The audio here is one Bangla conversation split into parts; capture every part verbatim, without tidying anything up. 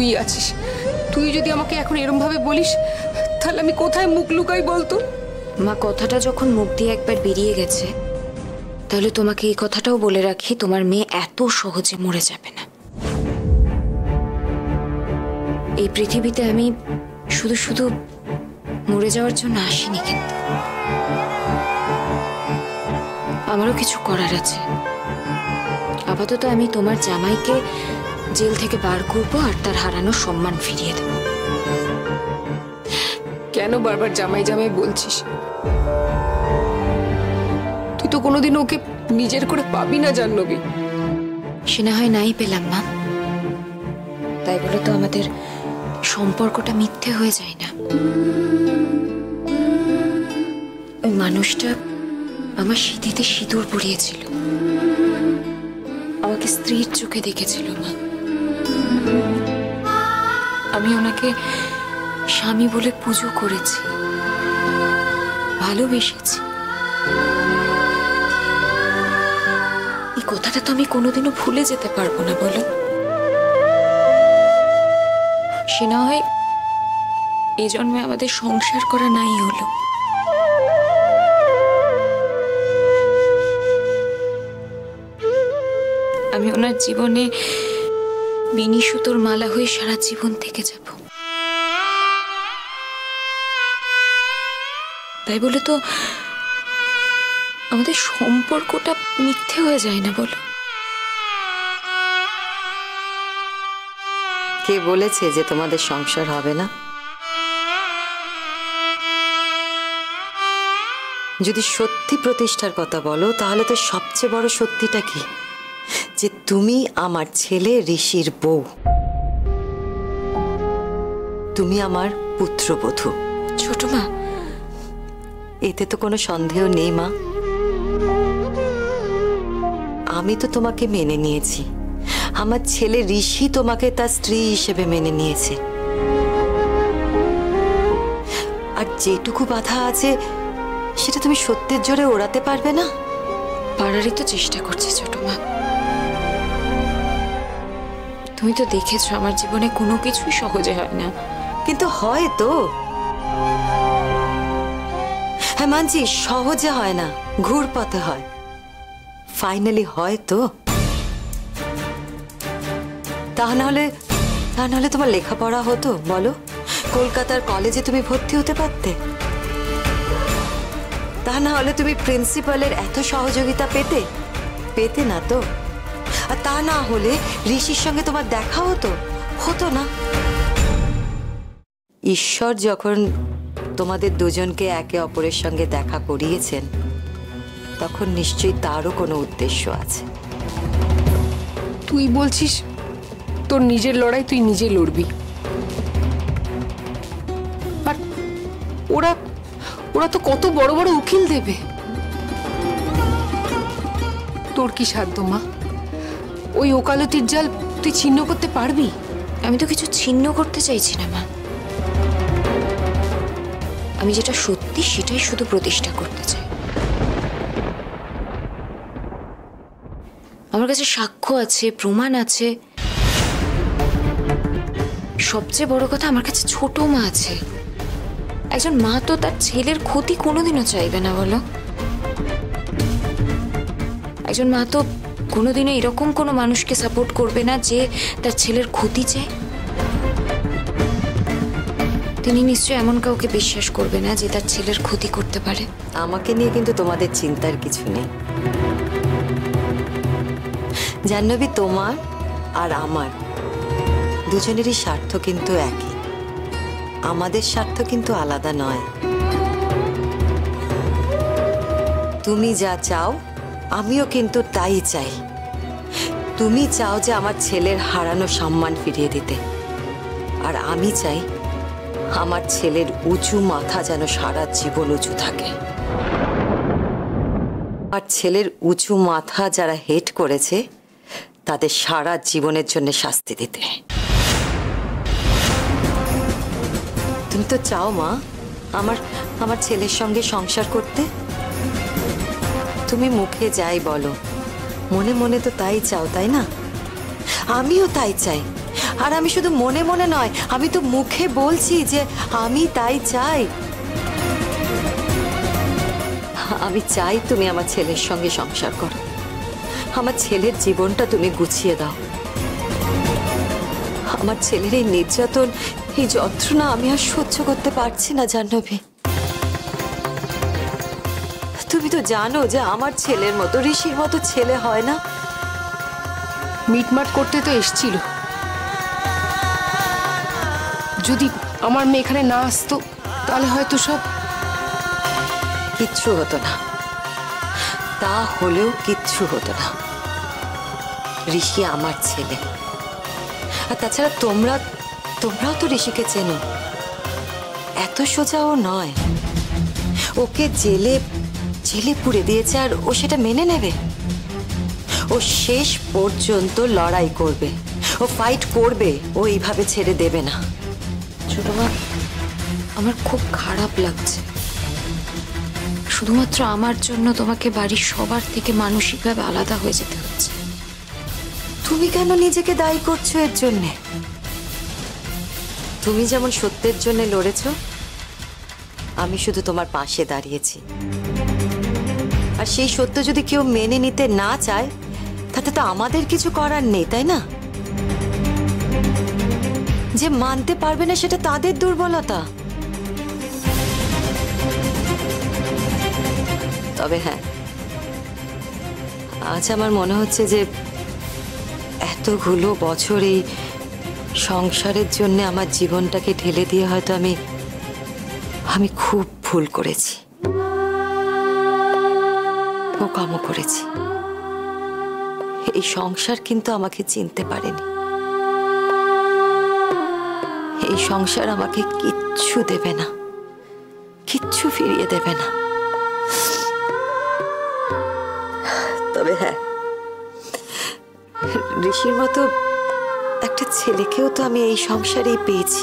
तुई आछिस तुई जोदि आमाके एखन एरम भावे बोलिस ताहले आमि कोथाय मुख लुकाई बोलतो मा कथाटा जखन मुख दिये एकबार बेरिये गेछे ताहले तोमाके एई कथाटाओ बोले राखि तोमार मेये एतो सहजे मरे जाबे ना। एई पृथिबीते आमि शुधु शुधु मरे जाओयार जोन्नो आसिनि किन्तु आमारो किछु करार आछे। आपातत आमि तोमार जामाइके जेल थेके बार करब आर तार हारानो सम्मान फिरिये देब। केन बार बार जामाई जामाई बोलछिस? तुई तो कोनोदिन ओके निजेर करे पाबि ना जान्नबी। से ना हय नाई पेलाम ना, ताई बोले तो आमादेर सम्पर्कटा मिथ्ये हये जाय ना। ओई मानुषटा आमार सिथिते सिदूर परियेछिल, आमाके स्त्रीर चोखे देखेछिल ना। आमि ओनाके स्वामी बोले पूजो करेছি, ভালোবেসেছি। এই কথাটা তো আমি কোনোদিনও ভুলে যেতে পারবো না বলো। সে না হয় এই জন্মে আমাদের সংসার করা নাই হলো। আমি ওনার জীবনে বিনি সুতোর মালা হয়ে সারা জীবন থেকে যাব। তাই বলে তো আমাদের সম্পর্কটা মিথ্যে হয়ে যায় না বলো। কে বলেছে যে তোমাদের সংসার হবে না? যদি সত্যি প্রতিষ্ঠার কথা বলো তাহলে তো সবচেয়ে বড় সত্যিটা কি, যে তুমি আমার ছেলে ঋষির বউ, তুমি আমার পুত্রবধূ। ছোট মা, এতে তো কোনো সন্দেহ নেই মা। আমি তো তোমাকে মেনে নিয়েছি, আমার ছেলে ঋষি তোমাকে তার স্ত্রী হিসেবে মেনে নিয়েছে। আর যেটুকু বাধা আছে সেটা তুমি সত্যের জোরে ওড়াতে পারবে না? পারারই তো চেষ্টা করছি ছোট মা। তুমি তো দেখেছো আমার জীবনে কোনো কিছুই সহজে হয় না। কিন্তু হয় তো, হ্যাঁ মানছি সহজে হয় না, ঘুরপথে হয়, ফাইনালি হয় তো। তা নাহলে তা নাহলে তোমার লেখাপড়া হতো বলো, কলকাতার কলেজে তুমি ভর্তি হতে পারতে, তা নাহলে তুমি প্রিন্সিপালের এত সহযোগিতা পেতে পেতে না তো। আর তা না হলে ঋষির সঙ্গে তোমার দেখা হতো হতো না। ঈশ্বর যখন তোমাদের দুজনকে একে অপরের সঙ্গে দেখা করিয়েছেন তখন নিশ্চয়ই তারও কোনো উদ্দেশ্য আছে। তুই বলছিস তোর নিজের লড়াই তুই নিজে লড়বি, আর ওরা ওরা তো কত বড় বড় উকিল দেবে। তোর কি সাধ্য মা? ওই ওকালতির জাল তুই ছিন্ন করতে পারবি? আমি তো কিছু ছিন্ন করতে চাইছি না মা, আমি যেটা সত্যি সেটাই শুধু প্রতিষ্ঠা করতে চাই। আমার কাছে সাক্ষ্য আছে, প্রমাণ আছে, সবচেয়ে বড় কথা আমার কাছে ছোট মা আছে। একজন মা তো তার ছেলের ক্ষতি কোনোদিনও চাইবে না বলো। একজন মা তো কোনোদিনও এরকম কোনো মানুষকে সাপোর্ট করবে না যে তার ছেলের ক্ষতি চায়। তিনি নিশ্চয়ই এমন কাউকে বিশ্বাস করবে না যে তার ছেলের ক্ষতি করতে পারে। আমাকে নিয়ে কিন্তু তোমাদের চিন্তার কিছু নেই জাহ্নবী। তোমার আর আমার দুজনেরই স্বার্থ কিন্তু একই, আমাদের স্বার্থ কিন্তু আলাদা নয়। তুমি যা চাও আমিও কিন্তু তাই চাই। তুমি চাও যে আমার ছেলের হারানো সম্মান ফিরিয়ে দিতে, আর আমি চাই আমার ছেলের উঁচু মাথা যেন সারা জীবন উঁচু থাকে। আর ছেলের উঁচু মাথা যারা হেট করেছে তাদের সারা জীবনের জন্য শাস্তি দিতে। তুমি তো চাও মা আমার আমার ছেলের সঙ্গে সংসার করতে। তুমি মুখে যাই বলো, মনে মনে তো তাই চাও, তাই না? আমিও তাই চাই। আর আমি শুধু মনে মনে নয়, আমি তো মুখে বলছি যে আমি তাই চাই। আমি চাই তুমি আমার ছেলের সঙ্গে সংসার করো, আমার ছেলের জীবনটা তুমি গুছিয়ে দাও। আমার ছেলের এই নির্যাতন, এই যন্ত্রণা আমি আর সহ্য করতে পারছি না জাহ্নবী। তুমি তো জানো যে আমার ছেলের মতো ঋষির মতো ছেলে হয় না। মিটমাট করতে তো এসেছিল, যদি আমার মেয়ে এখানে না আসতো তাহলে হয়তো সব কিচ্ছু হতো না। তা হলেও কিচ্ছু হতো না, ঋষি আমার ছেলে। আর তাছাড়া তোমরা তোমরাও তো ঋষিকে চেনো, এত সোজাও নয়। ওকে জেলে জেলে পুড়ে দিয়েছে আর ও সেটা মেনে নেবে? ও শেষ পর্যন্ত লড়াই করবে, ও ফাইট করবে, ও এইভাবে ছেড়ে দেবে না। ছোট মা, আমার খুব খারাপ লাগছে। শুধুমাত্র আমার জন্য তোমাকে বাড়ির সবার থেকে মানসিকভাবে আলাদা হয়ে যেতে হচ্ছে। তুমি কেন নিজেকে দায়ী করছো এর জন্য? তুমি যেমন সত্যের জন্য লড়েছ, আমি শুধু তোমার পাশে দাঁড়িয়েছি। আর সেই সত্য যদি কেউ মেনে নিতে না চায়, তাতে তো আমাদের কিছু করার নেই, তাই না? যে মানতে পারবে না সেটা তাদের দুর্বলতা। তবে হ্যাঁ, আজ আমার মনে হচ্ছে যে এতগুলো বছর এই সংসারের জন্য আমার জীবনটাকে ঢেলে দিয়ে হয়তো আমি আমি খুব ভুল করেছি, কামও করেছি। এই সংসার কিন্তু আমাকে চিনতে পারেনি, এই সংসার আমাকে কিচ্ছু দেবে না, কিচ্ছু ফিরিয়ে দেবে না। তবে হ্যাঁ, ঋষির মতো একটা ছেলেকেও তো আমি এই সংসারেই পেয়েছি।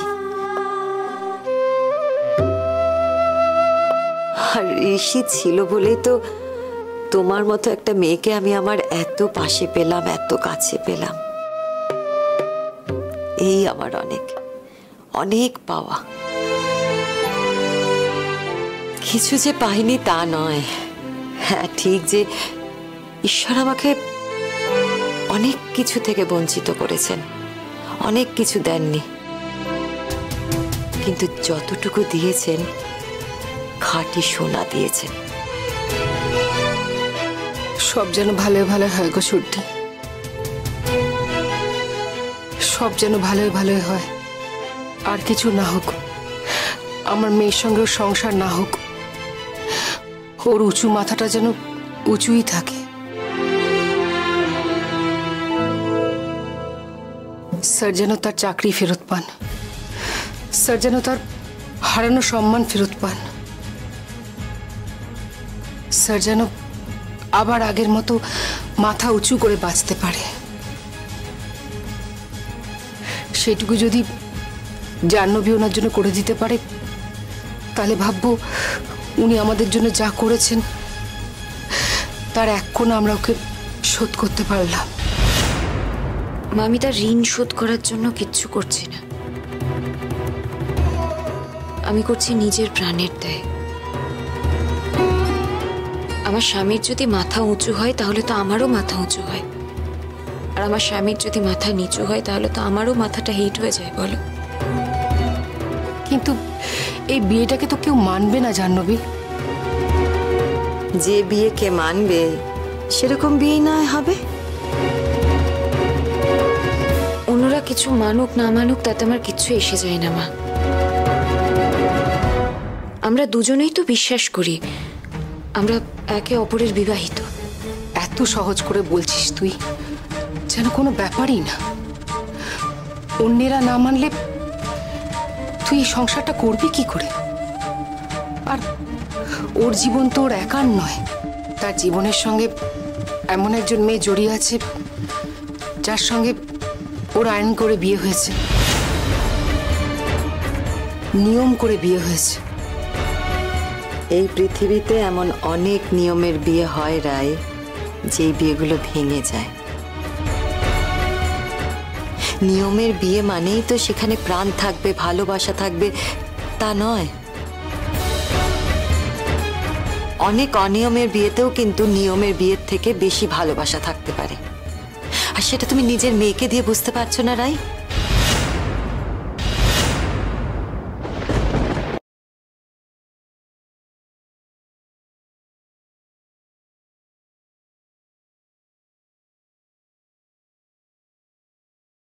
আর ঋষি ছিল বলেই তো তোমার মতো একটা মেয়েকে আমি আমার এত পাশে পেলাম, এত কাছে পেলাম। এই আমার অনেক অনেক পাওয়া। কিছু যে পাইনি তা নয়, হ্যাঁ ঠিক যে ঈশ্বর আমাকে অনেক কিছু থেকে বঞ্চিত করেছেন, অনেক কিছু দেননি, কিন্তু যতটুকু দিয়েছেন খাঁটি সোনা দিয়েছেন। সব যেন ভালোই ভালোই হয় গো সর্দি, সব যেন ভালোই ভালোই হয়। আর কিছু না হোক, আমার মেয়ের সঙ্গে সংসার না হোক, ওর উঁচু মাথাটা যেন উঁচুই থাকে। স্যার যেন তার চাকরি ফেরত পান, স্যার যেন তার হারানো সম্মান ফেরত পান, স্যার যেন আবার আগের মতো মাথা উঁচু করে বাঁচতে পারে। সেটুকু যদি জাহ্নবী ওনার জন্য করে দিতে পারে, তাহলে ভাববো উনি আমাদের জন্য যা করেছেন তার এক কোণা আমরা ওকে শোধ করতে পারলাম। আমি তার ঋণ শোধ করার জন্য কিচ্ছু করছি না, আমি করছি নিজের প্রাণের দায়। আমার স্বামীর যদি মাথা উঁচু হয় তাহলে তো আমারও মাথা উঁচু হয়, আর আমার স্বামীর যদি মাথা নিচু হয় তাহলে তো আমারও মাথাটা হিট হয়ে যায় বলো। কিন্তু এই বিয়েটাকে তো কেউ মানবে না জাহ্নবী। যে বিয়ে কে মানবে সেরকম বিয়ে না হবে। অন্যরা কিছু মানুক না মানুক তাতে আমার কিচ্ছু এসে যায় না মা। আমরা দুজনেই তো বিশ্বাস করি আমরা একে অপরের বিবাহিত। এত সহজ করে বলছিস তুই, যেন কোনো ব্যাপারই না। অন্যেরা না মানলে তুই সংসারটা করবি কি করে? আর ওর জীবন তো ওর একার নয়, তার জীবনের সঙ্গে এমন একজন মেয়ে জড়িয়ে আছে যার সঙ্গে ওর আইন করে বিয়ে হয়েছে, নিয়ম করে বিয়ে হয়েছে। এই পৃথিবীতে এমন অনেক নিয়মের বিয়ে হয় রায়, যেই বিয়েগুলো ভেঙে যায়। নিয়মের বিয়ে মানেই তো সেখানে প্রাণ থাকবে, ভালোবাসা থাকবে তা নয়। অনেক অনিয়মের বিয়েতেও কিন্তু নিয়মের বিয়ের থেকে বেশি ভালোবাসা থাকতে পারে, আর সেটা তুমি নিজের মেয়েকে দিয়ে বুঝতে পারছো না রাই।